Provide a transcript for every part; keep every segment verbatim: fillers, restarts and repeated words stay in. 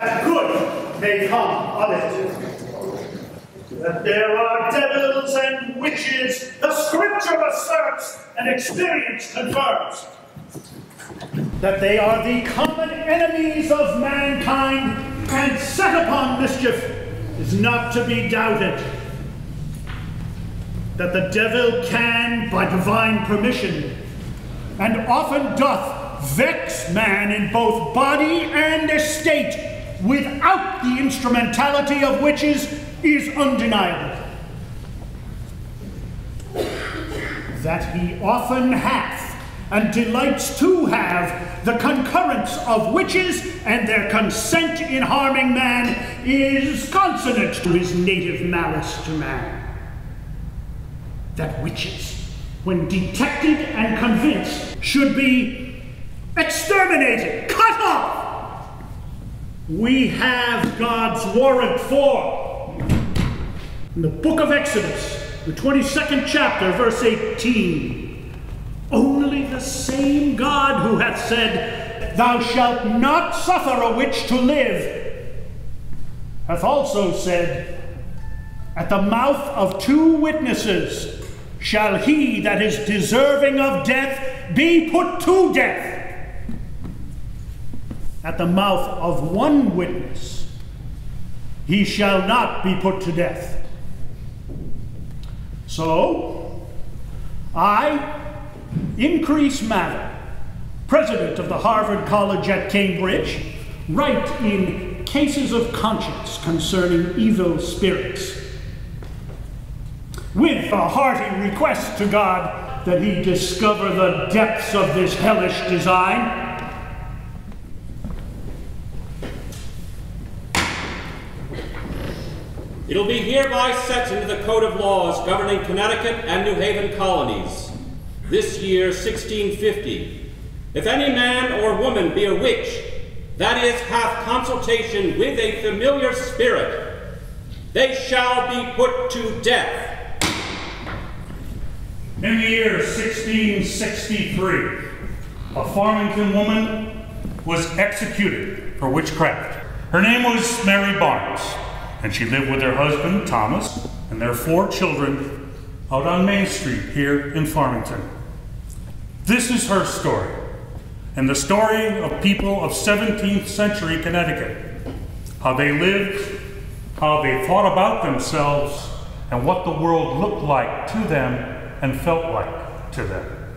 that good may come of it. That there are devils and witches, the scripture asserts and experience confirms. That they are the common enemies of mankind and set upon mischief is not to be doubted. That the devil can, by divine permission, and often doth vex man in both body and estate without the instrumentality of witches is undeniable. That he often hath, and delights to have, the concurrence of witches and their consent in harming man is consonant to his native malice to man. That witches, when detected and convinced, should be exterminated, cut off. We have God's warrant for. In the book of Exodus, the twenty-second chapter, verse eighteen, only the same God who hath said, "Thou shalt not suffer a witch to live," hath also said, "At the mouth of two witnesses shall he that is deserving of death be put to death." At the mouth of one witness, he shall not be put to death. So, I, Increase Mather, president of the Harvard College at Cambridge, write in Cases of Conscience Concerning Evil Spirits, with a hearty request to God that he discover the depths of this hellish design. It will be hereby set into the Code of Laws governing Connecticut and New Haven colonies, this year sixteen fifty, if any man or woman be a witch, that is, hath consultation with a familiar spirit, they shall be put to death. In the year sixteen sixty-three, a Farmington woman was executed for witchcraft. Her name was Mary Barnes, and she lived with her husband, Thomas, and their four children out on Main Street here in Farmington. This is her story, and the story of people of seventeenth century Connecticut, how they lived, how they thought about themselves, and what the world looked like to them and felt like to them.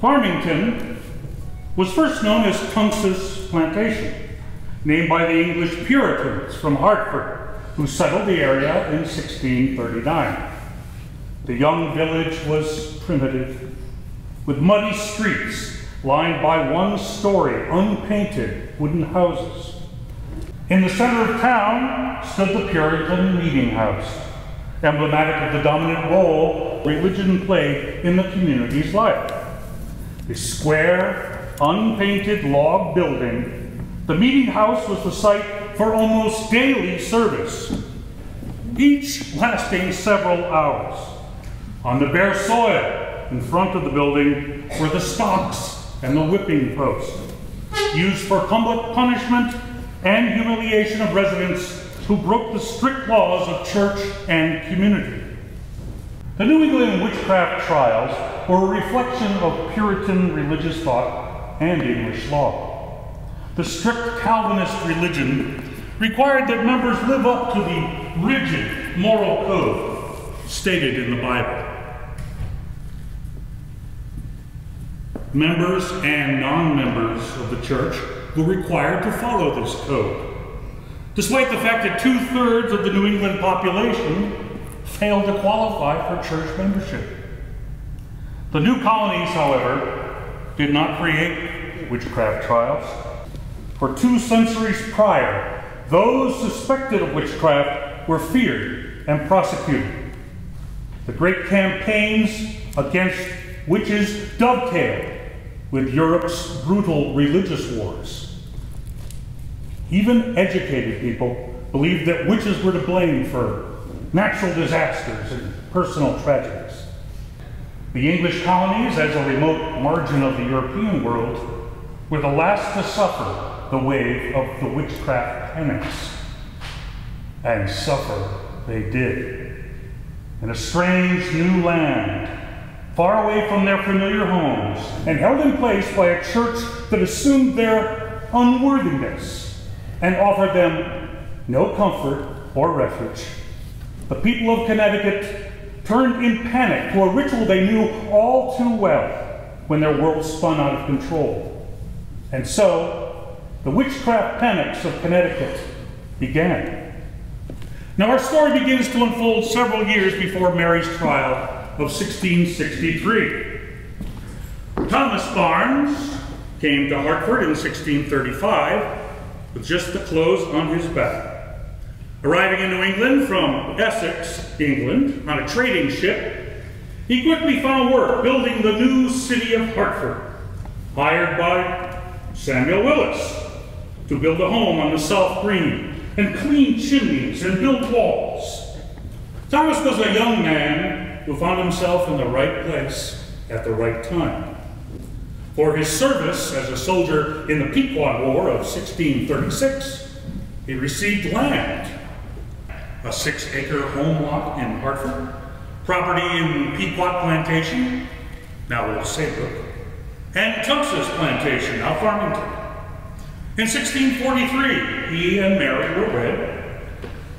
Farmington was first known as Tunxis Plantation, named by the English Puritans from Hartford, who settled the area in sixteen thirty-nine. The young village was primitive, with muddy streets lined by one-story, unpainted wooden houses. In the center of town stood the Puritan meeting house, emblematic of the dominant role religion played in the community's life. A square, unpainted log building, the meeting house was the site for almost daily service, each lasting several hours. On the bare soil in front of the building were the stocks and the whipping post, used for public punishment and humiliation of residents who broke the strict laws of church and community. The New England witchcraft trials were a reflection of Puritan religious thought and English law. The strict Calvinist religion required that members live up to the rigid moral code stated in the Bible. Members and non-members of the church were required to follow this code, despite the fact that two-thirds of the New England population failed to qualify for church membership. The new colonies, however, did not create witchcraft trials. For two centuries prior, those suspected of witchcraft were feared and prosecuted. The great campaigns against witches dovetailed with Europe's brutal religious wars. Even educated people believed that witches were to blame for natural disasters and personal tragedies. The English colonies, as a remote margin of the European world, were the last to suffer the wave of the witchcraft penance. And suffer they did. In a strange new land, far away from their familiar homes, and held in place by a church that assumed their unworthiness and offered them no comfort or refuge, the people of Connecticut turned in panic to a ritual they knew all too well when their world spun out of control. And so, the witchcraft penance of Connecticut began. Now, our story begins to unfold several years before Mary's trial of sixteen sixty-three. Thomas Barnes came to Hartford in sixteen thirty-five with just the clothes on his back. Arriving in New England from Essex, England, on a trading ship, he quickly found work building the new city of Hartford, hired by Samuel Willis to build a home on the South Green, and clean chimneys and build walls. Thomas was a young man who found himself in the right place at the right time. For his service as a soldier in the Pequot War of sixteen thirty-six, he received land, a six-acre home lot in Hartford, property in Pequot Plantation, now Old Saybrook, and Tunxis Plantation, now Farmington. In sixteen forty-three, he and Mary were wed,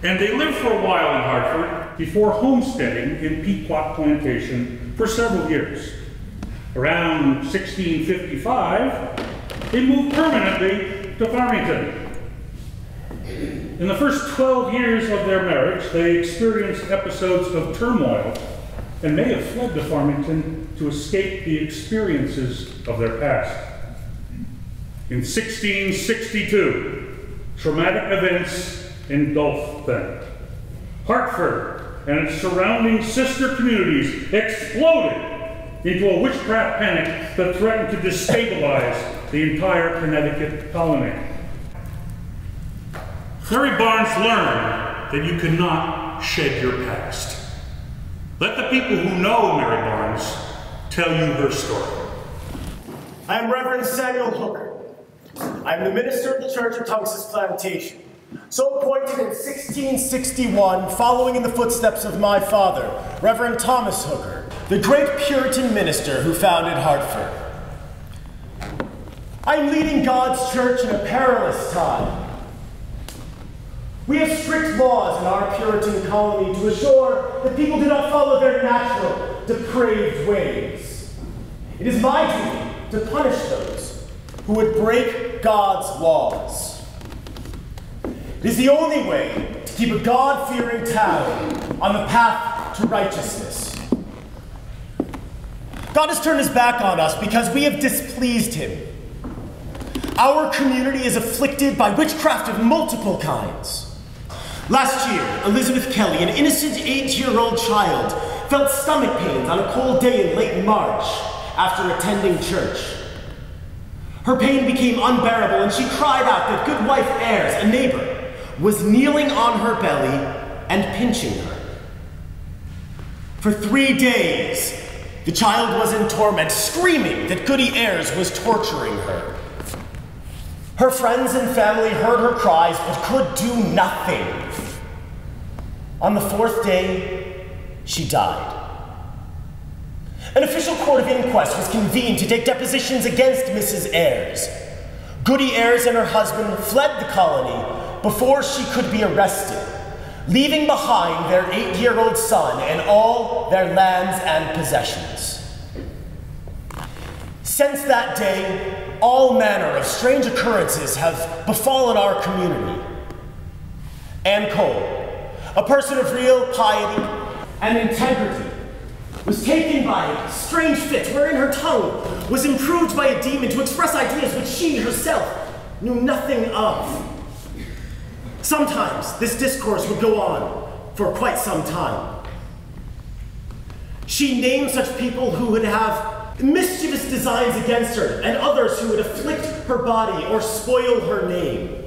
and they lived for a while in Hartford before homesteading in Pequot Plantation for several years. Around sixteen fifty-five, they moved permanently to Farmington. In the first twelve years of their marriage, they experienced episodes of turmoil and may have fled to Farmington to escape the experiences of their past. In sixteen sixty-two, traumatic events engulfed them. Hartford and its surrounding sister communities exploded into a witchcraft panic that threatened to destabilize the entire Connecticut colony. Mary Barnes learned that you cannot shed your past. Let the people who know Mary Barnes tell you her story. I am Reverend Samuel Hooker. I am the minister of the Church of Tunxis Plantation, so appointed in sixteen sixty-one, following in the footsteps of my father, Reverend Thomas Hooker, the great Puritan minister who founded Hartford. I am leading God's church in a perilous time. We have strict laws in our Puritan colony to assure that people do not follow their natural, depraved ways. It is my duty to punish those who would break God's laws. It is the only way to keep a God-fearing town on the path to righteousness. God has turned his back on us because we have displeased him. Our community is afflicted by witchcraft of multiple kinds. Last year, Elizabeth Kelly, an innocent eight-year-old child, felt stomach pains on a cold day in late March after attending church. Her pain became unbearable, and she cried out that Goodwife Ayres, a neighbor, was kneeling on her belly and pinching her. For three days, the child was in torment, screaming that Goody Ayres was torturing her. Her friends and family heard her cries, but could do nothing. On the fourth day, she died. An official court of inquest was convened to take depositions against Missus Ayres. Goody Ayres and her husband fled the colony before she could be arrested, leaving behind their eight-year-old son and all their lands and possessions. Since that day, all manner of strange occurrences have befallen our community. Anne Cole, a person of real piety and integrity, was taken by a strange fit wherein her tongue was improved by a demon to express ideas which she herself knew nothing of. Sometimes this discourse would go on for quite some time. She named such people who would have mischievous designs against her and others who would afflict her body or spoil her name.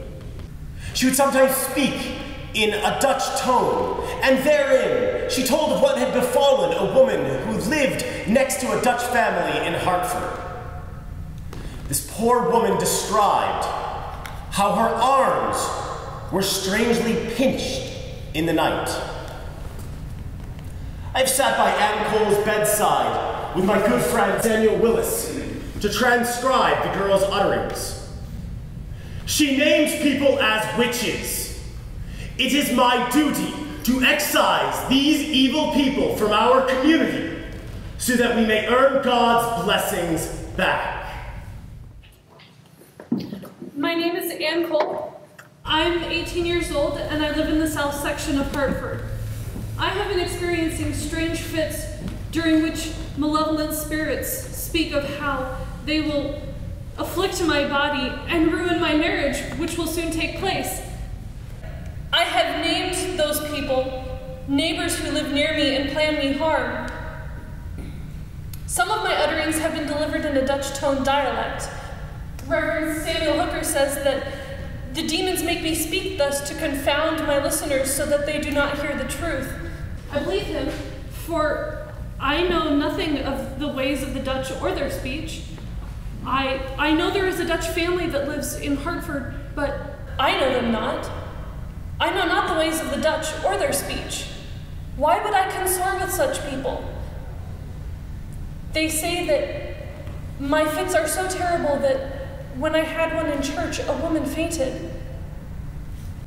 She would sometimes speak in a Dutch tone, and therein she told what had befallen a woman who lived next to a Dutch family in Hartford. This poor woman described how her arms were strangely pinched in the night. I've sat by Anne Cole's bedside with my good friend Samuel Willis to transcribe the girl's utterings. She names people as witches. It is my duty to excise these evil people from our community so that we may earn God's blessings back. My name is Anne Cole. I'm eighteen years old and I live in the south section of Hartford. I have been experiencing strange fits during which malevolent spirits speak of how they will afflict my body and ruin my marriage, which will soon take place. I have named those people, neighbors who live near me and plan me harm. Some of my utterings have been delivered in a Dutch-toned dialect. Reverend Samuel Hooker says that the demons make me speak thus to confound my listeners so that they do not hear the truth. I believe him, for I know nothing of the ways of the Dutch or their speech. I, I know there is a Dutch family that lives in Hartford, but I know them not. I know not the ways of the Dutch or their speech. Why would I concern with such people? They say that my fits are so terrible that when I had one in church, a woman fainted.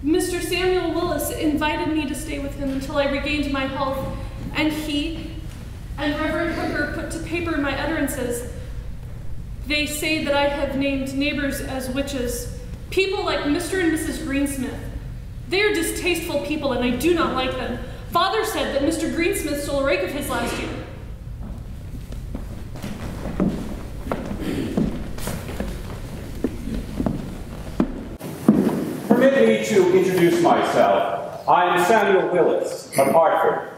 Mister Samuel Willis invited me to stay with him until I regained my health, and he and Reverend Hooker put to paper my utterances. They say that I have named neighbors as witches, people like Mister and Missus Greensmith. They are distasteful people, and I do not like them. Father said that Mister Greensmith stole a rake of his last year. Permit me to introduce myself. I am Samuel Willis of Hartford.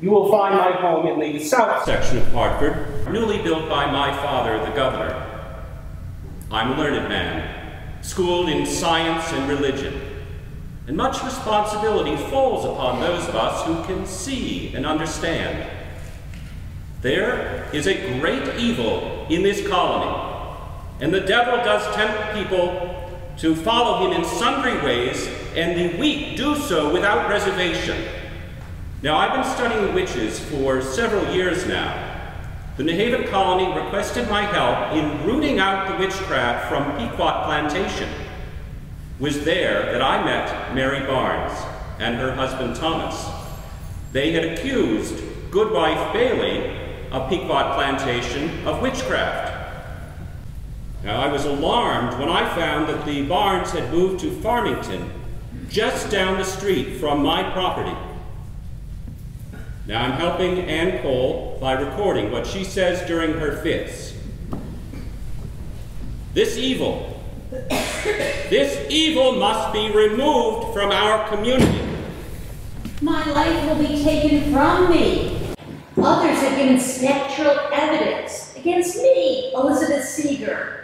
You will find my home in the south section of Hartford, newly built by my father, the governor. I'm a learned man, schooled in science and religion, and much responsibility falls upon those of us who can see and understand. There is a great evil in this colony, and the devil does tempt people to follow him in sundry ways, and the weak do so without reservation. Now, I've been studying witches for several years now. The New Haven colony requested my help in rooting out the witchcraft from Pequot Plantation. It was there that I met Mary Barnes and her husband Thomas. They had accused Goodwife Bayley of Pequot Plantation of witchcraft. Now, I was alarmed when I found that the Barnes had moved to Farmington, just down the street from my property. Now, I'm helping Anne Cole by recording what she says during her fits. This evil, this evil must be removed from our community. My life will be taken from me. Others have given spectral evidence against me, Elizabeth Seeger.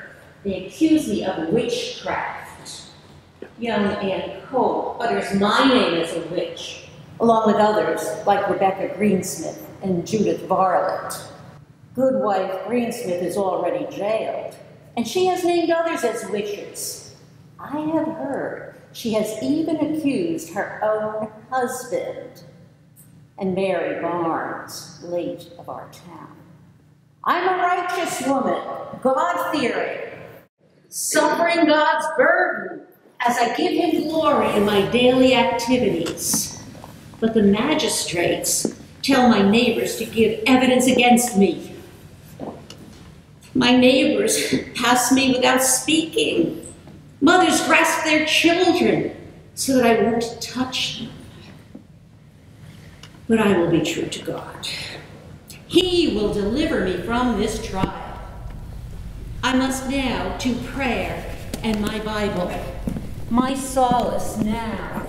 They accuse me of witchcraft. Young Anne Cole utters my name as a witch, along with others like Rebecca Greensmith and Judith Varlet. Goodwife Greensmith is already jailed, and she has named others as witches. I have heard she has even accused her own husband, and Mary Barnes, late of our town. I'm a righteous woman, God-fearing, suffering God's burden as I give him glory in my daily activities. But the magistrates tell my neighbors to give evidence against me. My neighbors pass me without speaking. Mothers grasp their children so that I won't touch them. But I will be true to God. He will deliver me from this trial. I must now to prayer and my Bible, my solace now.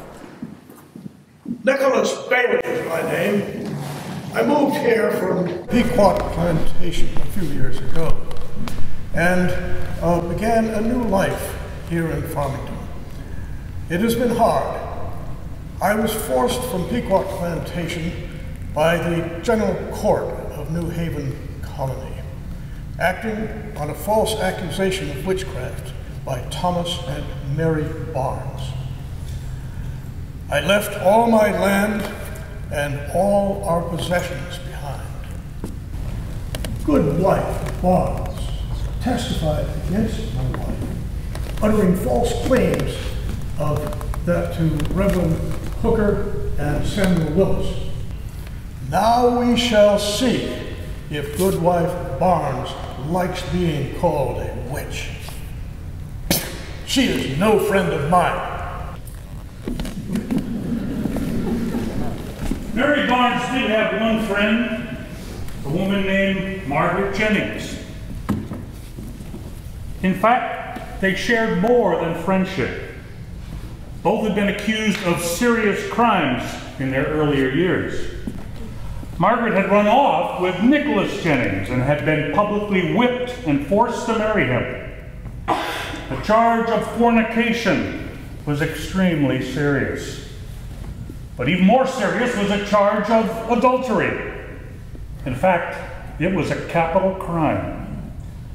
Nicholas Bayley is my name. I moved here from Pequot Plantation a few years ago and uh, began a new life here in Farmington. It has been hard. I was forced from Pequot Plantation by the General Court of New Haven Colony. acting on a false accusation of witchcraft by Thomas and Mary Barnes. I left all my land and all our possessions behind. Goodwife Barnes testified against my wife, uttering false claims of that to Reverend Hooker and Samuel Willis. Now we shall see if Goodwife Barnes likes being called a witch. She is no friend of mine. Mary Barnes did have one friend, a woman named Margaret Jennings. In fact, they shared more than friendship. Both had been accused of serious crimes in their earlier years. Margaret had run off with Nicholas Jennings and had been publicly whipped and forced to marry him. The charge of fornication was extremely serious. But even more serious was a charge of adultery. In fact, it was a capital crime.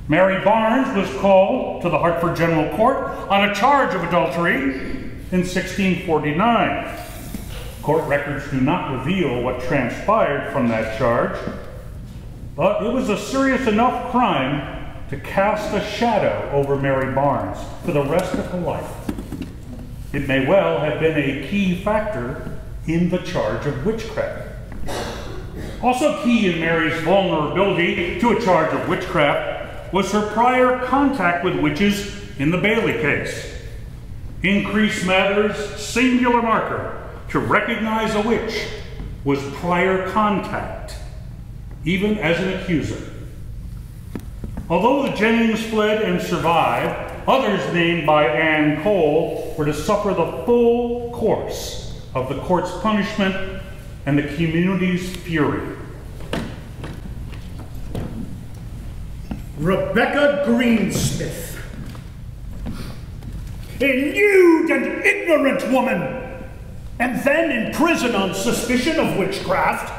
Mary Barnes was called to the Hartford General Court on a charge of adultery in sixteen forty-nine. Court records do not reveal what transpired from that charge, but it was a serious enough crime to cast a shadow over Mary Barnes for the rest of her life. It may well have been a key factor in the charge of witchcraft. Also key in Mary's vulnerability to a charge of witchcraft was her prior contact with witches in the Bayley case. Increase Mather's singular marker to recognize a witch was prior contact, even as an accuser. Although the Jennings fled and survived, others named by Anne Cole were to suffer the full course of the court's punishment and the community's fury. Rebecca Greensmith. A lewd and ignorant woman, and then in prison on suspicion of witchcraft,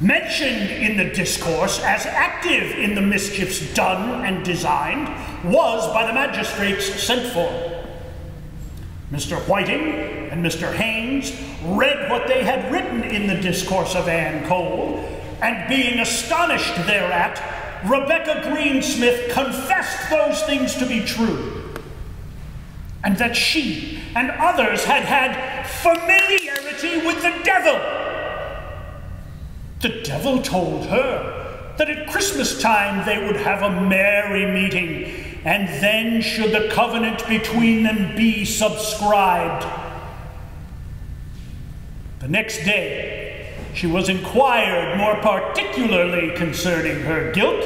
mentioned in the discourse as active in the mischiefs done and designed, was by the magistrates sent for. Mister Whiting and Mister Haynes read what they had written in the discourse of Anne Cole, and being astonished thereat, Rebecca Greensmith confessed those things to be true, and that she and others had had familiarity with the devil. The devil told her that at Christmas time they would have a merry meeting, and then should the covenant between them be subscribed. The next day she was inquired more particularly concerning her guilt,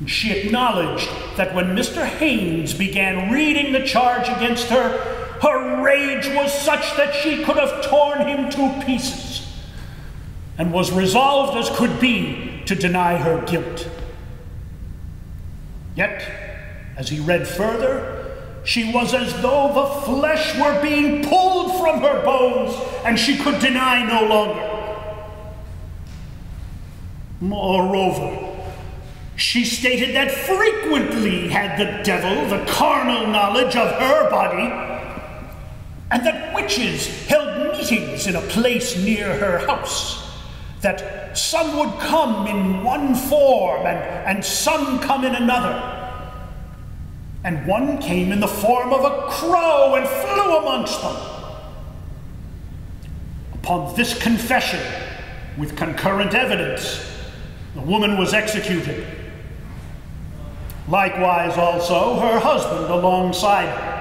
and she acknowledged that when Mister Haynes began reading the charge against her, her rage was such that she could have torn him to pieces, and was resolved as could be to deny her guilt. Yet, as he read further, she was as though the flesh were being pulled from her bones, and she could deny no longer. Moreover, she stated that frequently had the devil the carnal knowledge of her body, and that witches held meetings in a place near her house, that some would come in one form and, and some come in another. And one came in the form of a crow and flew amongst them. Upon this confession, with concurrent evidence, the woman was executed. Likewise also her husband alongside her.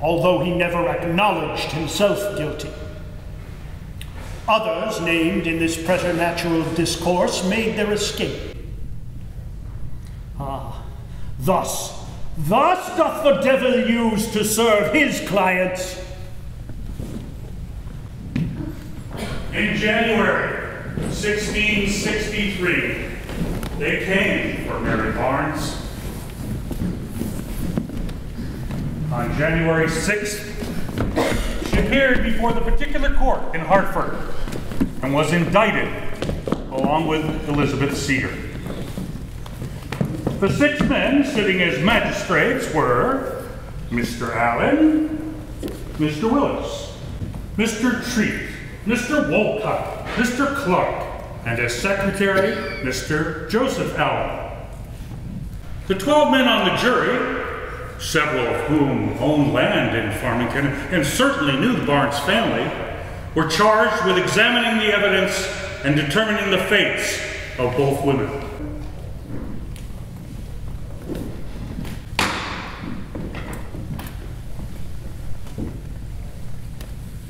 Although he never acknowledged himself guilty. Others named in this preternatural discourse made their escape. Ah, thus, thus doth the devil use to serve his clients. In January sixteen sixty-three, they came for Mary Barnes. On January sixth, she appeared before the particular court in Hartford and was indicted along with Elizabeth Seeger. The six men sitting as magistrates were Mister Allen, Mister Willis, Mister Treat, Mister Wolcott, Mister Clark, and as secretary, Mister Joseph Allen. The twelve men on the jury, several of whom owned land in Farmington and certainly knew the Barnes family, were charged with examining the evidence and determining the fates of both women.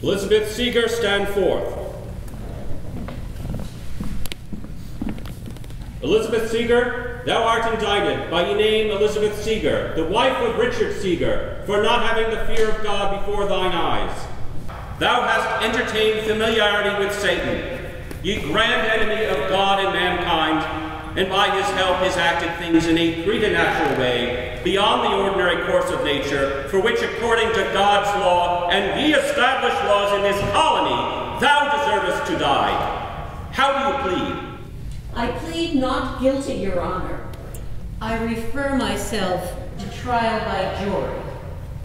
Elizabeth Seeger, stand forth. Elizabeth Seeger, thou art indicted by the name Elizabeth Seeger, the wife of Richard Seeger, for not having the fear of God before thine eyes. Thou hast entertained familiarity with Satan, ye grand enemy of God and mankind, and by his help has acted things in a preternatural way, beyond the ordinary course of nature, for which according to God's law and ye established laws in this colony, thou deservest to die. How do you plead? I plead not guilty, Your Honor. I refer myself to trial by jury.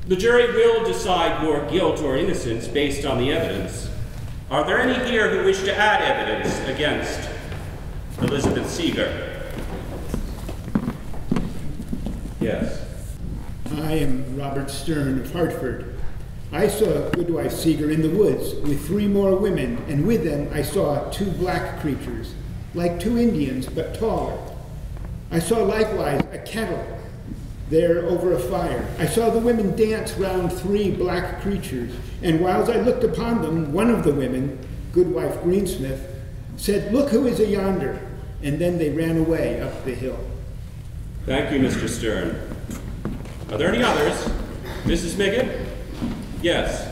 The jury will decide your guilt or innocence based on the evidence. Are there any here who wish to add evidence against Elizabeth Seeger? Yes. I am Robert Stern of Hartford. I saw Goodwife Seeger in the woods with three more women, and with them I saw two black creatures, like two Indians, but taller. I saw likewise a kettle there over a fire. I saw the women dance round three black creatures, and whiles I looked upon them, one of the women, Goodwife Greensmith, said, "Look who is yonder," and then they ran away up the hill. Thank you, Mister Stern. Are there any others? Missus Miggott? Yes.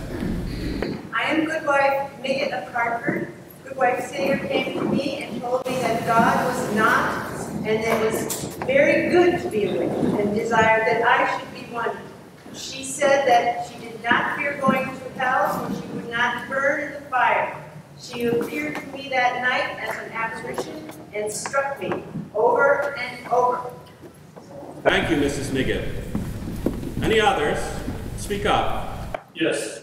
I am Goodwife Miggott of Hartford. Goodwife Seeger came to me and told me that God was not, and that it was very good to be a widow, and desired that I should be one. She said that she did not fear going to hell, and she would not burn in the fire. She appeared to me that night as an apparition and struck me over and over. Thank you, Missus Miggott. Any others? Speak up. Yes.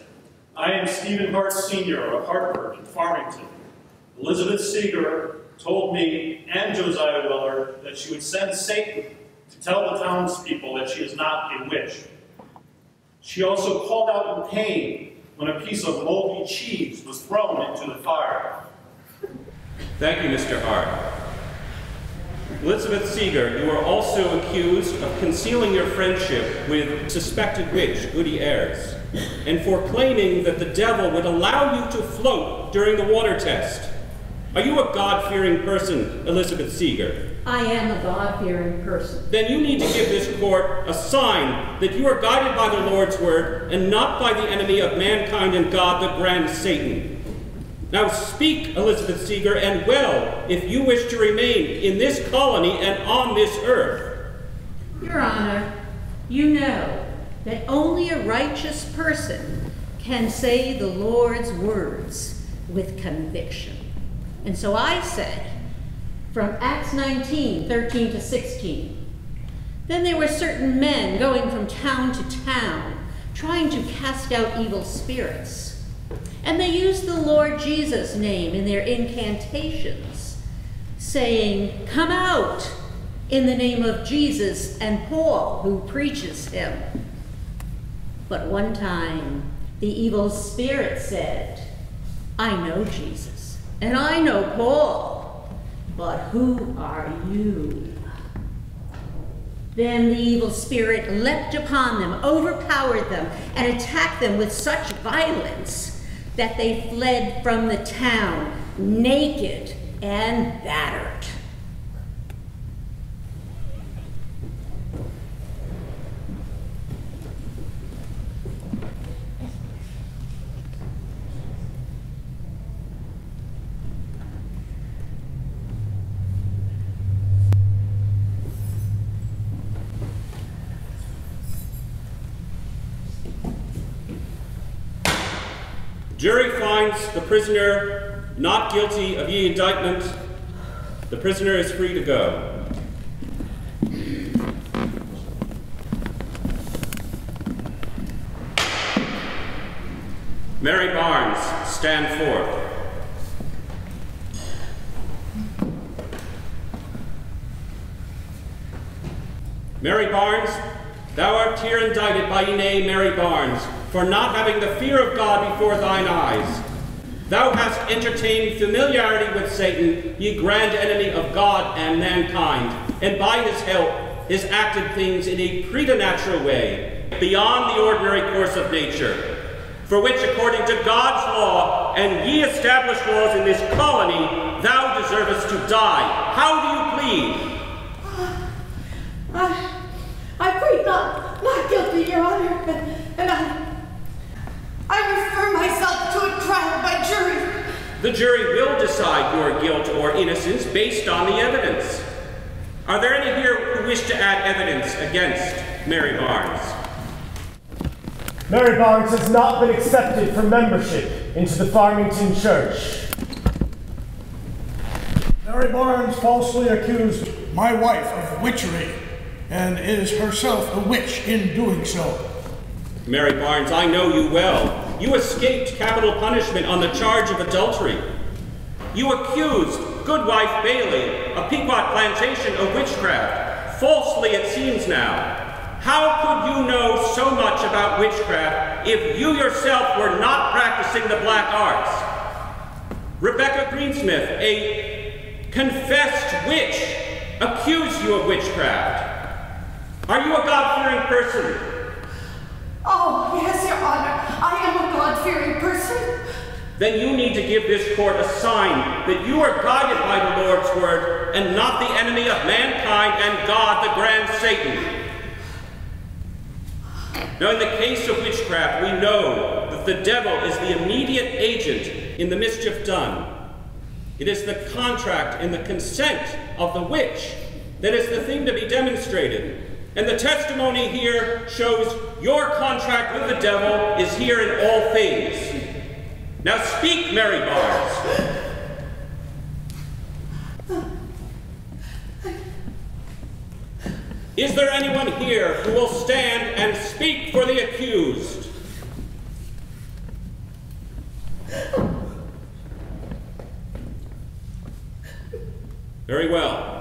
I am Stephen Hart Senior of Hartford in Farmington. Elizabeth Seeger told me and Josiah Weller that she would send Satan to tell the townspeople that she is not a witch. She also called out in pain when a piece of moldy cheese was thrown into the fire. Thank you, Mister Hart. Elizabeth Seeger, you are also accused of concealing your friendship with suspected witch Goody Ayres, and for claiming that the devil would allow you to float during the water test. Are you a God-fearing person, Elizabeth Seeger? I am a God-fearing person. Then you need to give this court a sign that you are guided by the Lord's word and not by the enemy of mankind and God, the grand Satan. Now speak, Elizabeth Seeger, and well, if you wish to remain in this colony and on this earth. Your Honor, you know that only a righteous person can say the Lord's words with conviction. And so I say, from Acts nineteen, thirteen to sixteen, then there were certain men going from town to town, trying to cast out evil spirits. And they used the Lord Jesus' name in their incantations, saying, "Come out in the name of Jesus and Paul, who preaches him." But one time, the evil spirit said, "I know Jesus, and I know Paul, but who are you?" Then the evil spirit leapt upon them, overpowered them, and attacked them with such violence that they fled from the town, naked and battered. Jury finds the prisoner not guilty of ye indictment. The prisoner is free to go. Mary Barnes, stand forth. Mary Barnes, thou art here indicted by Ine Mary Barnes for not having the fear of God before thine eyes. Thou hast entertained familiarity with Satan, ye grand enemy of God and mankind, and by his help has acted things in a preternatural way, beyond the ordinary course of nature, for which, according to God's law and ye established laws in this colony, thou deservest to die. How do you plead? I, I plead not, not guilty, Your Honor, and, and I, I refer myself to a trial by jury. The jury will decide your guilt or innocence based on the evidence. Are there any here who wish to add evidence against Mary Barnes? Mary Barnes has not been accepted for membership into the Farmington Church. Mary Barnes falsely accused my wife of witchery, and is herself a witch in doing so. Mary Barnes, I know you well. You escaped capital punishment on the charge of adultery. You accused Goodwife Bayley, a Pequot Plantation, of witchcraft, falsely it seems now. How could you know so much about witchcraft if you yourself were not practicing the black arts? Rebecca Greensmith, a confessed witch, accused you of witchcraft. Are you a God-fearing person? Oh, yes, Your Honor. I am a God-fearing person. Then you need to give this court a sign that you are guided by the Lord's word and not the enemy of mankind and God, the grand Satan. Now, in the case of witchcraft, we know that the devil is the immediate agent in the mischief done. It is the contract and the consent of the witch that is the thing to be demonstrated. And the testimony here shows your contract with the devil is here in all things. Now speak, Mary Barnes. Is there anyone here who will stand and speak for the accused? Very well.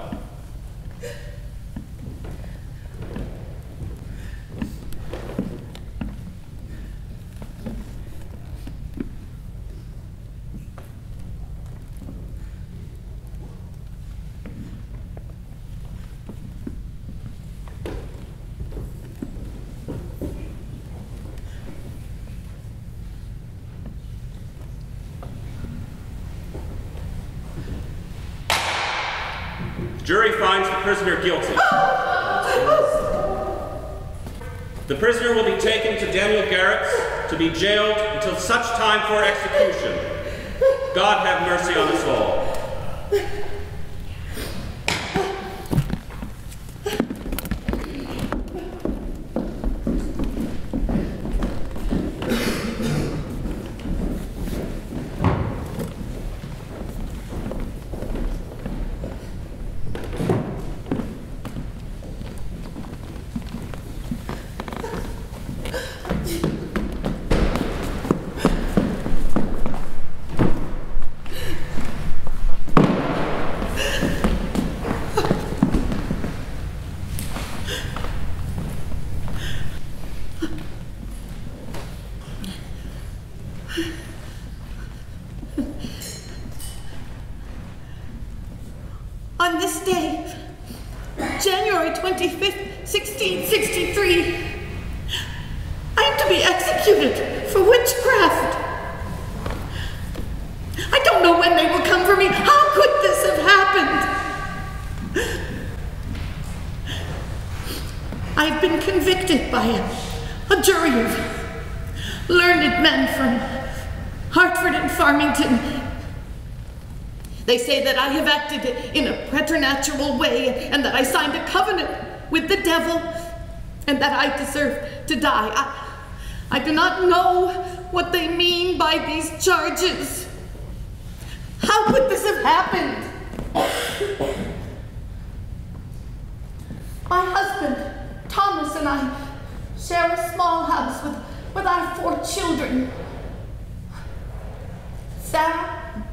Jury finds the prisoner guilty. The prisoner will be taken to Daniel Garrett's to be jailed until such time for execution. God have mercy on us all. To die. I, I do not know what they mean by these charges. How could this have happened? My husband, Thomas, and I share a small house with, with our four children. Sarah,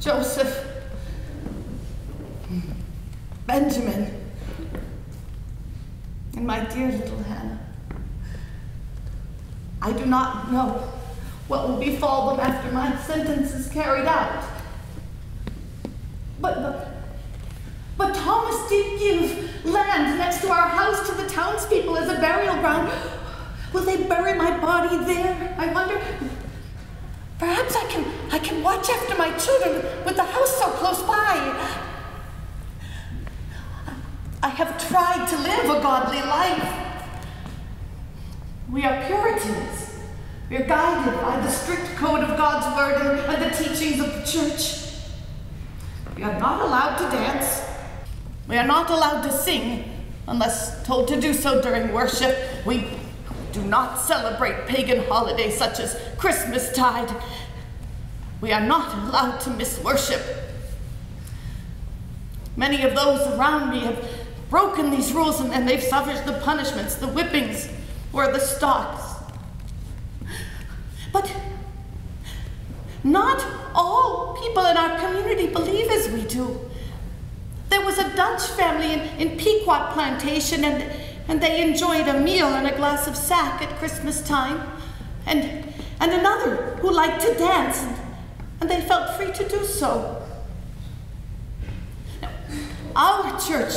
Joseph, Benjamin, and my dear little Hannah. I do not know what will befall them after my sentence is carried out. But, but, but Thomas did give land next to our house to the townspeople as a burial ground. Will they bury my body there? I wonder. Perhaps I can, I can watch after my children with the house so close by. I have tried to live a godly life. We are Puritans. We are guided by the strict code of God's word and the teachings of the church. We are not allowed to dance. We are not allowed to sing unless told to do so during worship. We do not celebrate pagan holidays such as Christmastide. We are not allowed to miss worship. Many of those around me have broken these rules and, and they've suffered the punishments, the whippings, or the stocks. But not all people in our community believe as we do. There was a Dutch family in, in Pequot Plantation, and, and they enjoyed a meal and a glass of sack at Christmas time. And, and another who liked to dance, and, and they felt free to do so. Now, our church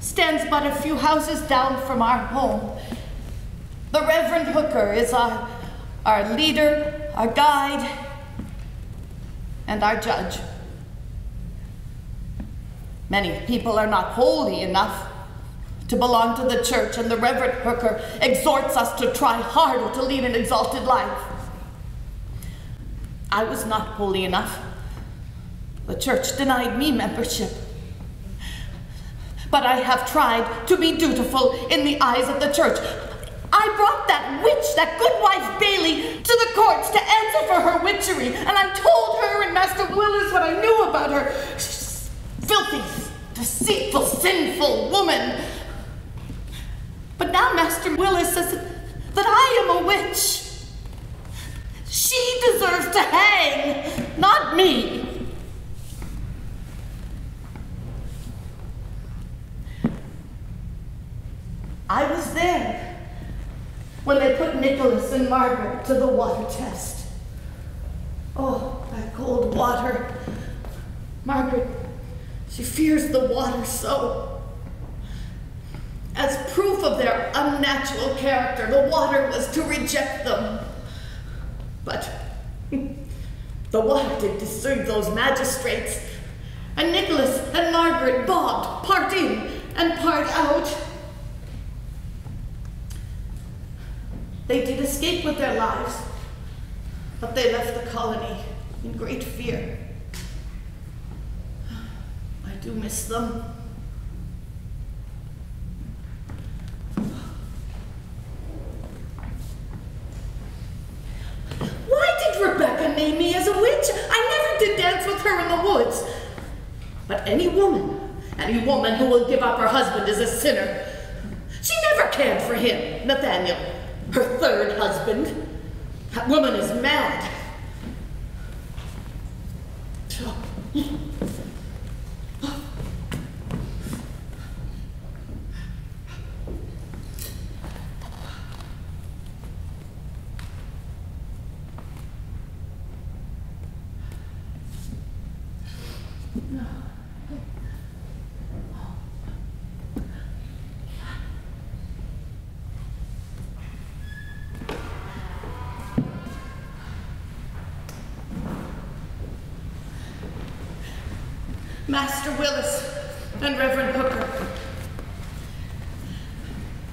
stands but a few houses down from our home. The Reverend Hooker is our, our leader, our guide, and our judge. Many people are not holy enough to belong to the church, and the Reverend Hooker exhorts us to try harder to lead an exalted life. I was not holy enough. The church denied me membership. But I have tried to be dutiful in the eyes of the church. I brought that witch, that Goodwife Bayley, to the courts to answer for her witchery, and I told her and Master Willis what I knew about her. She's filthy, deceitful, sinful woman. But now Master Willis says that I am a witch. She deserves to hang, not me. I was there when they put Nicholas and Margaret to the water test. Oh, that cold water. Margaret, she fears the water so. As proof of their unnatural character, the water was to reject them. But the water did deceive those magistrates, and Nicholas and Margaret bobbed part in and part out. They did escape with their lives, but they left the colony in great fear. I do miss them. Why did Rebecca name me as a witch? I never did dance with her in the woods. But any woman, any woman who will give up her husband is a sinner. She never cared for him, Nathaniel, her third husband. That woman is mad. Master Willis and Reverend Hooker.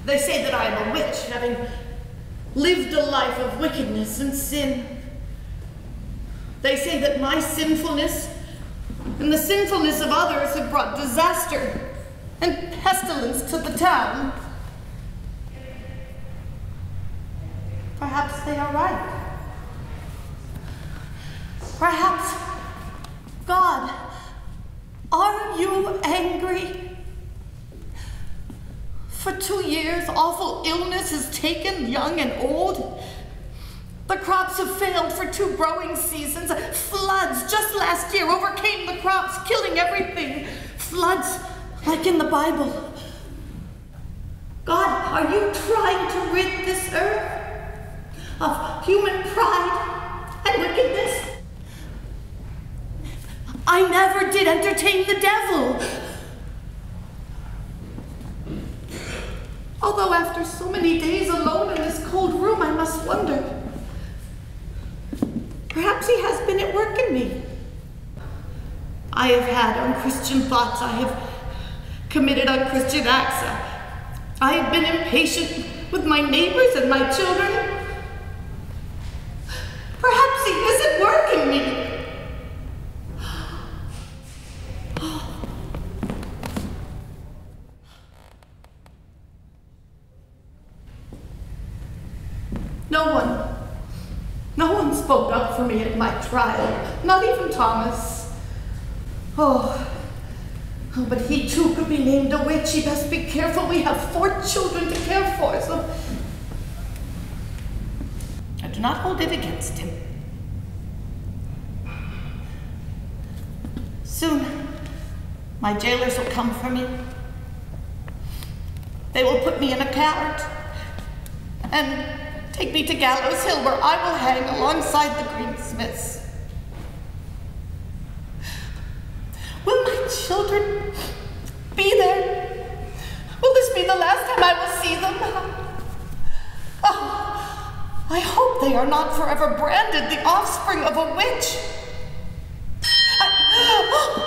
They say that I am a witch, having lived a life of wickedness and sin. They say that my sinfulness and the sinfulness of others have brought disaster and pestilence to the town. Perhaps they are right. Perhaps God. Are you angry? For two years, awful illness has taken young and old. The crops have failed for two growing seasons. Floods just last year overcame the crops, killing everything. Floods like in the Bible. God, are you trying to rid this earth of human pride and wickedness? I never did entertain the devil. Although after so many days alone in this cold room, I must wonder. Perhaps he has been at work in me. I have had unchristian thoughts. I have committed unchristian acts. I have been impatient with my neighbors and my children. Perhaps he isn't working me. No one, no one spoke up for me at my trial, not even Thomas. Oh, oh but he too could be named a witch. He best be careful. We have four children to care for, so. I do not hold it against him. Soon, my jailers will come for me. They will put me in a cart and take me to Gallows Hill, where I will hang alongside the Greensmiths. Will my children be there? Will this be the last time I will see them? Oh, I hope they are not forever branded the offspring of a witch. I, oh.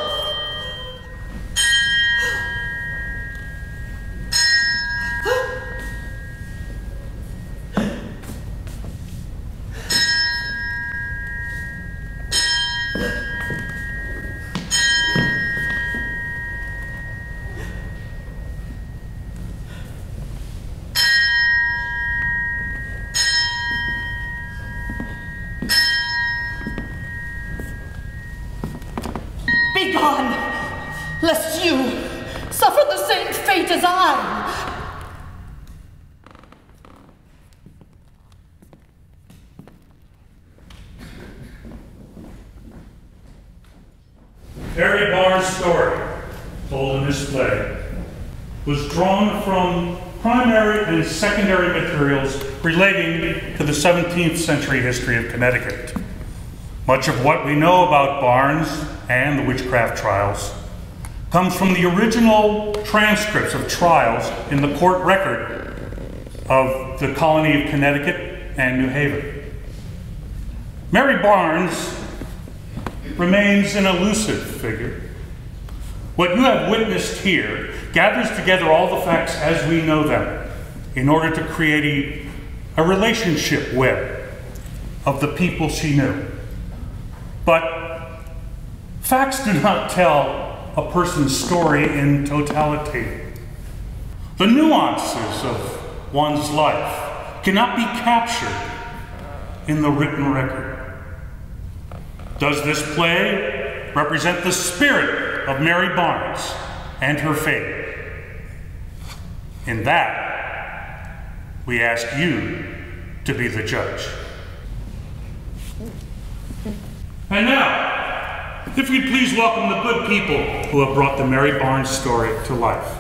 Secondary materials relating to the seventeenth century history of Connecticut. Much of what we know about Barnes and the witchcraft trials comes from the original transcripts of trials in the court record of the colony of Connecticut and New Haven. Mary Barnes remains an elusive figure. What you have witnessed here gathers together all the facts as we know them, in order to create a, a relationship web of the people she knew. But facts do not tell a person's story in totality. The nuances of one's life cannot be captured in the written record. Does this play represent the spirit of Mary Barnes and her fate? In that, we ask you to be the judge. And now, if you'd please welcome the good people who have brought the Mary Barnes story to life.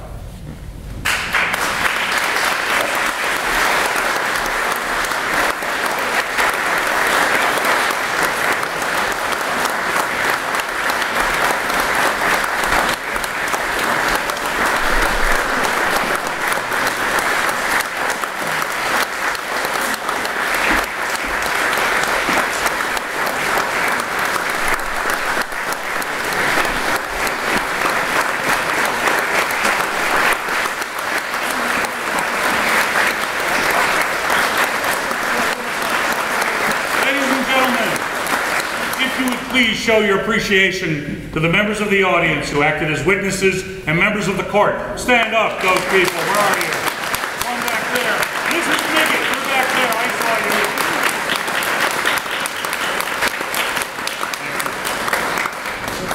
Show your appreciation to the members of the audience who acted as witnesses and members of the court. Stand up, those people. Where are you? One back there. Missus Nickett, you're back there. I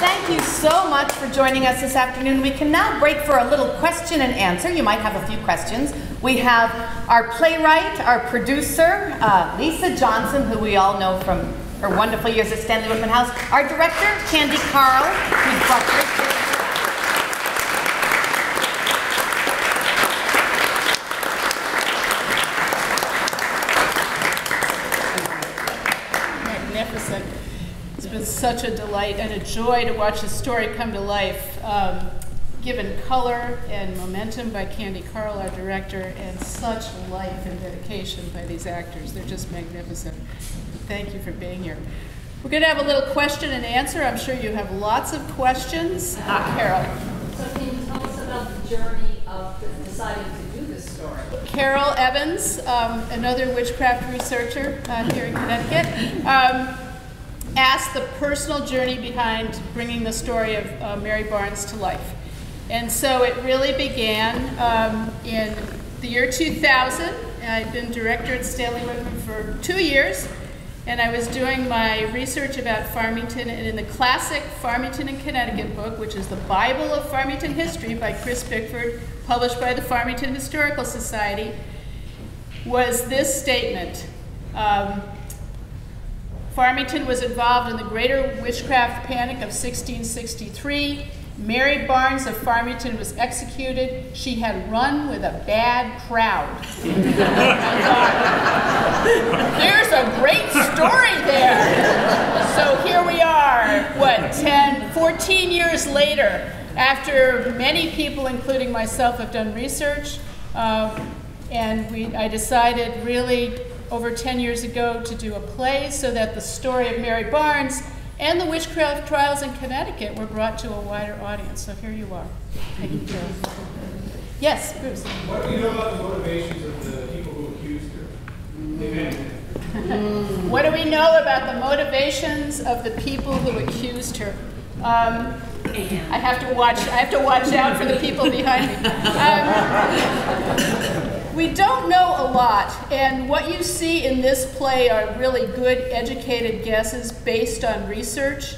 saw you. Thank you so much for joining us this afternoon. We can now break for a little question and answer. You might have a few questions. We have our playwright, our producer, uh, Lisa Johnson, who we all know from her wonderful years at Stanley Whitman House, our director, Candy Carl, who's Buckner. It's such a delight and a joy to watch the story come to life, um, given color and momentum by Candy Carl, our director, and such life and dedication by these actors. They're just magnificent. Thank you for being here. We're going to have a little question and answer. I'm sure you have lots of questions. Ah, Carol. So can you tell us about the journey of deciding to do this story? Carol Evans, um, another witchcraft researcher uh, here in Connecticut. Um, asked the personal journey behind bringing the story of uh, Mary Barnes to life. And so it really began um, in the year two thousand. I'd been director at Stanley Whitman for two years, and I was doing my research about Farmington, and in the classic Farmington and Connecticut book, which is the Bible of Farmington history by Chris Bickford, published by the Farmington Historical Society, was this statement. Um, Farmington was involved in the greater witchcraft panic of sixteen sixty-three. Mary Barnes of Farmington was executed. She had run with a bad crowd. There's a great story there. So here we are, what, ten, fourteen years later, after many people, including myself, have done research, um, and we, I decided really, over ten years ago, to do a play so that the story of Mary Barnes and the witchcraft trials in Connecticut were brought to a wider audience. So here you are. Thank you, Joe. Yes, Bruce. What do you know about the motivations of the people who accused her? Mm. What do we know about the motivations of the people who accused her? Um, I have to watch. I have to watch out for the people behind me. Um, We don't know a lot, and what you see in this play are really good, educated guesses based on research.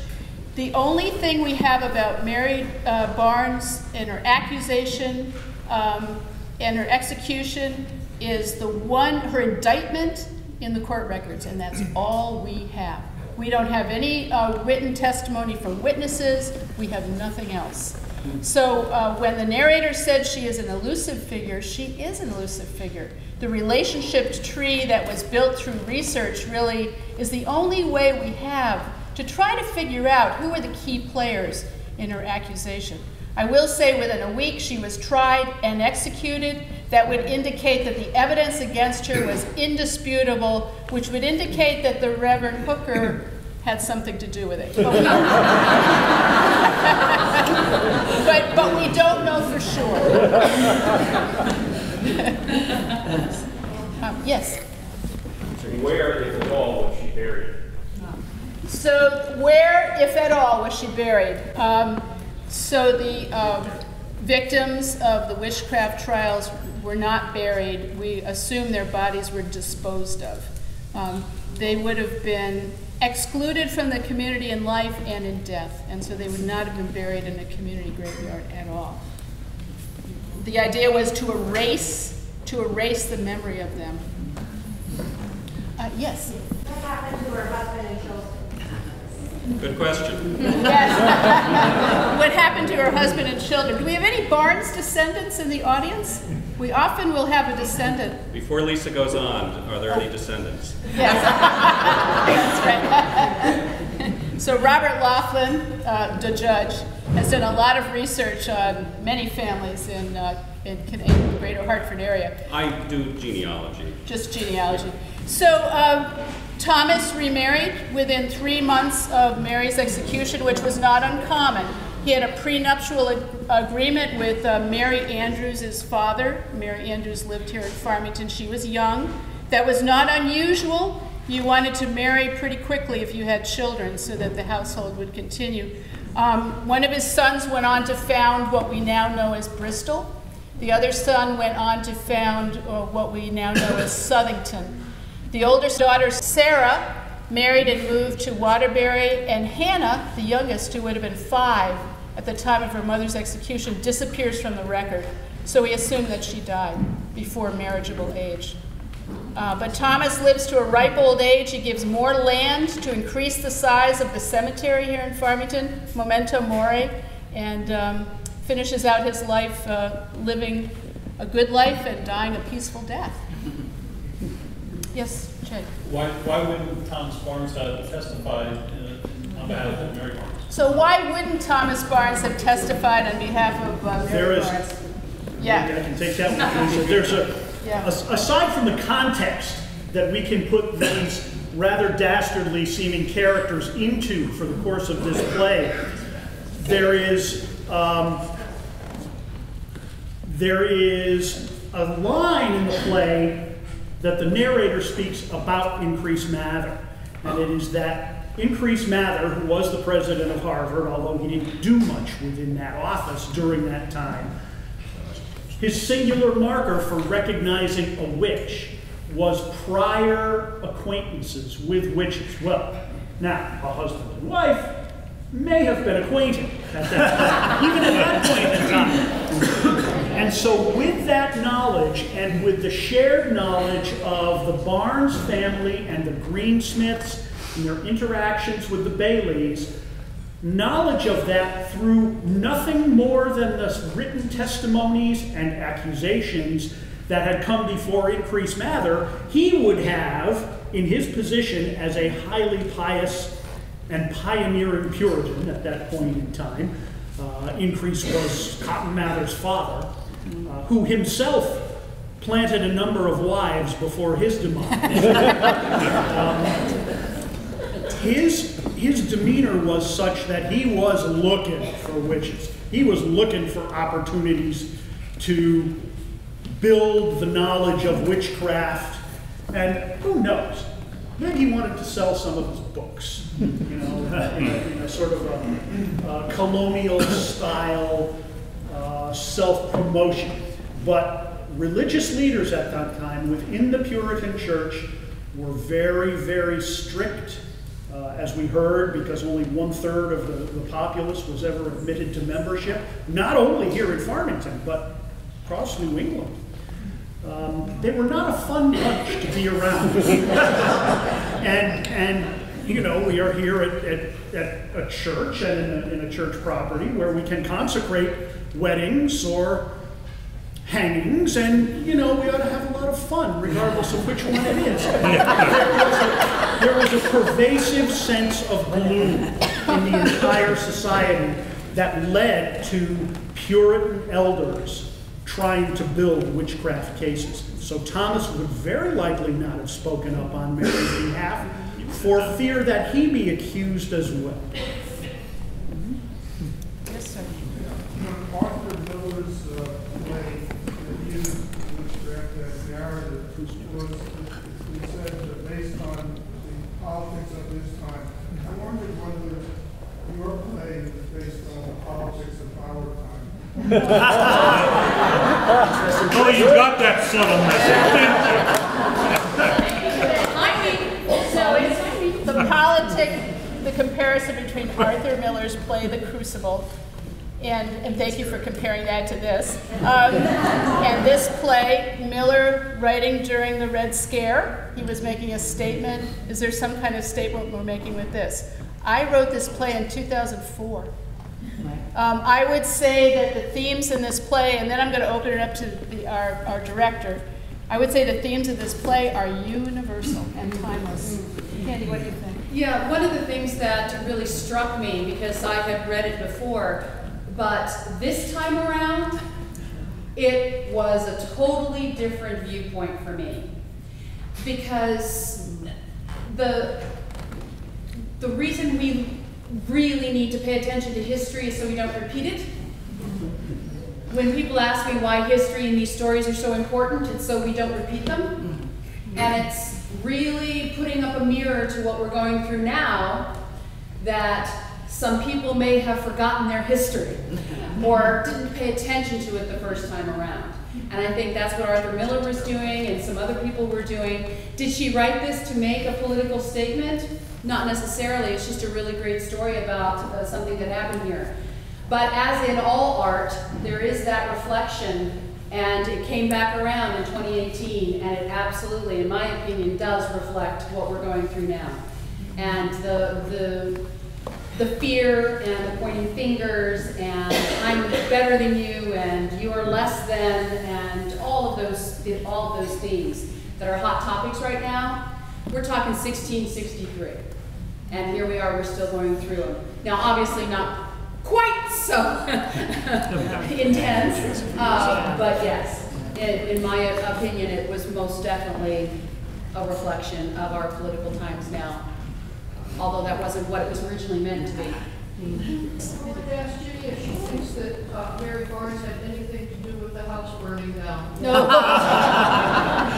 The only thing we have about Mary uh, Barnes and her accusation um, and her execution is the one, her indictment in the court records, and that's all we have. We don't have any uh, written testimony from witnesses. We have nothing else. So uh, when the narrator said she is an elusive figure, she is an elusive figure. The relationship tree that was built through research really is the only way we have to try to figure out who are the key players in her accusation. I will say within a week she was tried and executed. That would indicate that the evidence against her was indisputable, which would indicate that the Reverend Hooker had something to do with it. But we, but, but we don't know for sure. um, yes? Where, if at all, was she buried? So where, if at all, was she buried? Um, so the um, victims of the witchcraft trials were not buried. We assume their bodies were disposed of. Um, they would have been excluded from the community in life and in death, and so they would not have been buried in a community graveyard at all. The idea was to erase, to erase the memory of them. Uh, yes? What happened to her husband and children? Good question. Yes. What happened to her husband and children? Do we have any Barnes descendants in the audience? We often will have a descendant. Before Lisa goes on, are there any descendants? Yes. That's right. So Robert Laughlin, uh, the judge, has done a lot of research on many families in, uh, in, in the greater Hartford area. I do genealogy. Just genealogy. So uh, Thomas remarried within three months of Mary's execution, which was not uncommon. He had a prenuptial ag agreement with uh, Mary Andrews' father. Mary Andrews lived here in Farmington. She was young. That was not unusual. You wanted to marry pretty quickly if you had children so that the household would continue. Um, one of his sons went on to found what we now know as Bristol. The other son went on to found uh, what we now know as Southington. The older daughter, Sarah, married and moved to Waterbury, and Hannah, the youngest, who would have been five, at the time of her mother's execution disappears from the record, so we assume that she died before marriageable age. Uh, but Thomas lives to a ripe old age. He gives more land to increase the size of the cemetery here in Farmington, Memento Mori, and um, finishes out his life uh, living a good life and dying a peaceful death. Yes, Jay? Why, why wouldn't Thomas Barnes have testified in, on behalf of Mary Barnes? So why wouldn't Thomas Barnes have testified on behalf of uh, Mary is, Barnes? Yeah. I can take that one. There's a, yeah. Aside from the context that we can put these rather dastardly seeming characters into for the course of this play, there is, um, there is a line in the play that the narrator speaks about Increase Mather. And it is that Increase Mather, who was the president of Harvard, although he didn't do much within that office during that time, his singular marker for recognizing a witch was prior acquaintances with witches. Well, now, a husband and wife may have been acquainted at that time, even at that point in time. And so with that knowledge and with the shared knowledge of the Barnes family and the Greensmiths and their interactions with the Baileys, knowledge of that through nothing more than the written testimonies and accusations that had come before Increase Mather, he would have, in his position as a highly pious and pioneering Puritan at that point in time, uh, Increase was Cotton Mather's father, uh, who himself planted a number of wives before his demise. um, His, his demeanor was such that he was looking for witches. He was looking for opportunities to build the knowledge of witchcraft. And who knows? Maybe he wanted to sell some of his books, you know, in, a, in a sort of a, a colonial style uh, self-promotion. But religious leaders at that time within the Puritan church were very, very strict. Uh, as we heard, because only one-third of the, the populace was ever admitted to membership, not only here in Farmington, but across New England. Um, they were not a fun bunch to be around. and, and, you know, we are here at, at, at a church and in a, in a church property where we can consecrate weddings or hangings, and, you know, we ought to have a lot of fun, regardless of which one it is. There was a, there was a pervasive sense of gloom in the entire society that led to Puritan elders trying to build witchcraft cases. So Thomas would very likely not have spoken up on Mary's behalf for fear that he be accused as well. Yes, sir. Oh, you got that subtle message. So it's the politic, the comparison between Arthur Miller's play The Crucible, and, and thank you for comparing that to this, um, and this play, Miller writing during the Red Scare, he was making a statement. Is there some kind of statement we're making with this? I wrote this play in two thousand four. Um, I would say that the themes in this play, and then I'm going to open it up to the, our, our director, I would say the themes of this play are universal and timeless. Candy, what do you think? Yeah, one of the things that really struck me, because I had read it before, but this time around, it was a totally different viewpoint for me. Because the, the reason we really need to pay attention to history so we don't repeat it. When people ask me why history and these stories are so important, it's so we don't repeat them. And it's really putting up a mirror to what we're going through now, that some people may have forgotten their history or didn't pay attention to it the first time around. And I think that's what Arthur Miller was doing and some other people were doing. Did she write this to make a political statement? Not necessarily. It's just a really great story about uh, something that happened here. But as in all art, there is that reflection, and it came back around in twenty eighteen, and it absolutely, in my opinion, does reflect what we're going through now. And the, the, the fear and the pointing fingers and I'm better than you and you are less than, and all of those, all of those things that are hot topics right now. We're talking sixteen sixty-three, and here we are, we're still going through them. Now obviously not quite so intense, uh, but yes, in, in my opinion, it was most definitely a reflection of our political times now, although that wasn't what it was originally meant to be. Mm-hmm. I wanted to ask Judy if she thinks that uh, Mary Barnes had anything to do with the house burning down. No.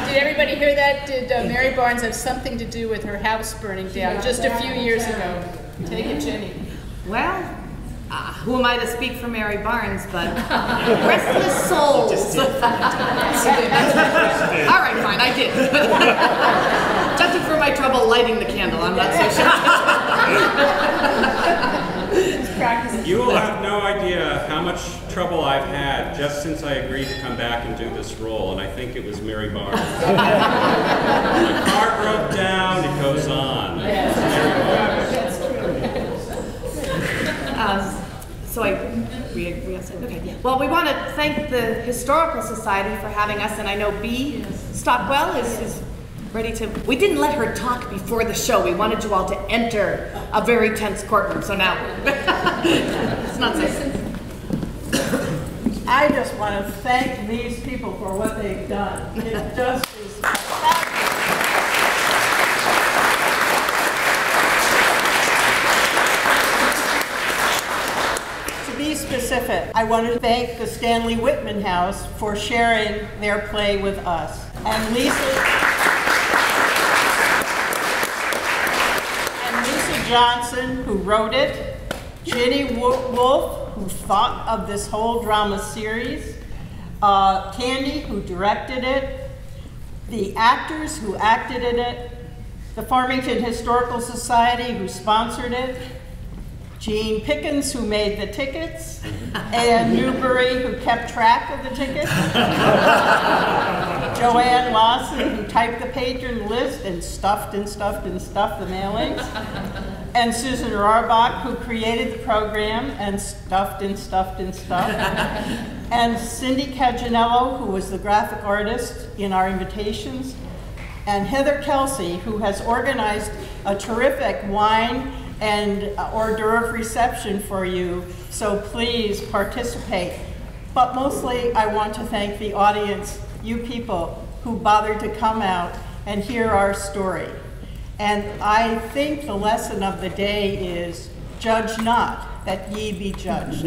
Did everybody hear that? Did uh, Mary Barnes have something to do with her house burning she down just a few years ago? Take it, Jenny. Well, uh, who am I to speak for Mary Barnes, but restless souls. Just did. All right, fine, I did. Judging for my trouble lighting the candle, I'm not so sure. You will have no idea how much trouble I've had just since I agreed to come back and do this role, and I think it was Mary Barnes. My car broke down, it goes on. Yes. Mary Barnes. um, so I. We, we okay. Yeah. Well, we want to thank the Historical Society for having us, and I know B. Yes. Stockwell is. is Ready to, we didn't let her talk before the show. We wanted you all to enter a very tense courtroom, so now it's not safe. I just want to thank these people for what they've done. It just is fabulous. To be specific, I want to thank the Stanley Whitman House for sharing their play with us. And Lisa Johnson, who wrote it, Ginny Wolfe, who thought of this whole drama series, uh, Candy, who directed it, the actors who acted in it, the Farmington Historical Society, who sponsored it, Jean Pickens, who made the tickets, Anne Newbury, who kept track of the tickets, Joanne Lawson, who typed the patron list and stuffed and stuffed and stuffed the mailings, and Susan Rohrbach, who created the program and stuffed and stuffed and stuffed, and Cindy Caginello, who was the graphic artist in our invitations, and Heather Kelsey, who has organized a terrific wine and hors d'oeuvre reception for you, so please participate. But mostly I want to thank the audience, you people who bothered to come out and hear our story. And I think the lesson of the day is, judge not, that ye be judged.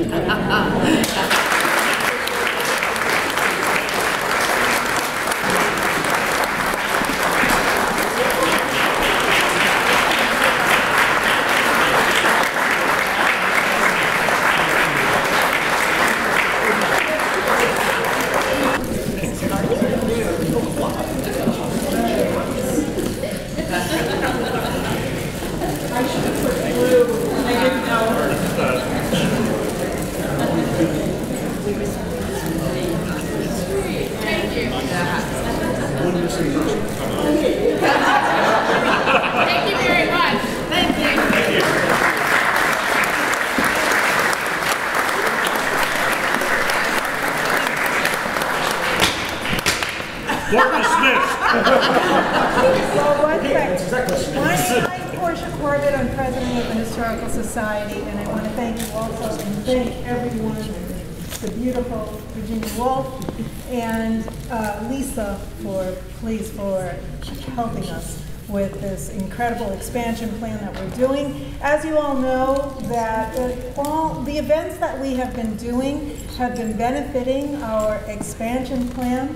Incredible expansion plan that we're doing. As you all know, that all the events that we have been doing have been benefiting our expansion plan,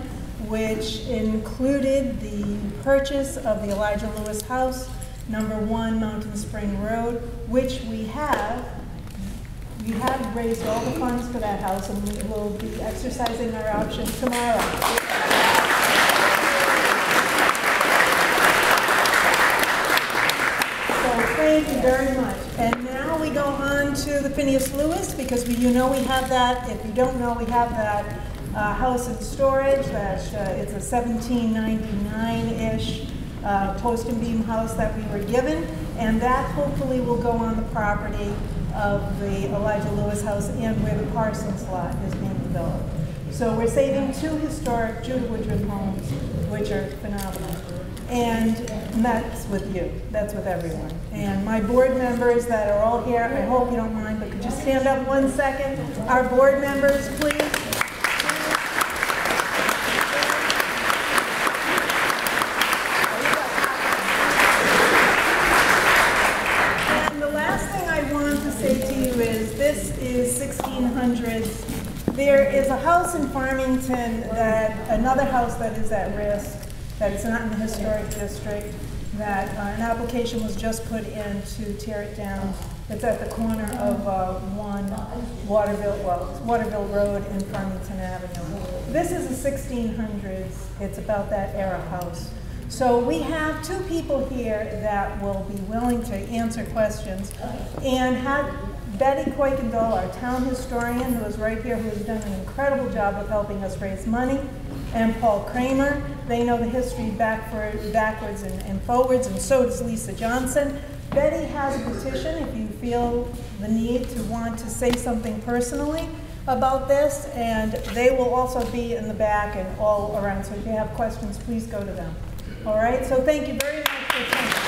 which included the purchase of the Elijah Lewis House, number one Mountain Spring Road, which we have, we have raised all the funds for that house, and we will be exercising our option tomorrow. Thank you very much. And now we go on to through the Phineas Lewis, because we, you know we have that. If you don't know, we have that uh, house in storage. That uh, it's a seventeen ninety-nine-ish uh, post and beam house that we were given, and that hopefully will go on the property of the Elijah Lewis House and where the Parsons lot is being developed. So we're saving two historic Judah Woodruff homes, which are phenomenal. And that's with you. That's with everyone. And my board members that are all here, I hope you don't mind, but could you stand up one second? Our board members, please. And the last thing I want to say to you is this is sixteen hundreds. There is a house in Farmington, that another house that is at risk, that it's not in the historic district, that uh, an application was just put in to tear it down. It's at the corner of uh, one Waterville, well, Waterville Road and Farmington Avenue. This is a sixteen hundreds. It's about that era house. So we have two people here that will be willing to answer questions. And had Betty Kuykendall, our town historian, who is right here, who has done an incredible job of helping us raise money, and Paul Kramer. They know the history backward, backwards and, and forwards, and so does Lisa Johnson. Betty has a petition if you feel the need to want to say something personally about this, and they will also be in the back and all around. So if you have questions, please go to them. All right, so thank you very much for coming.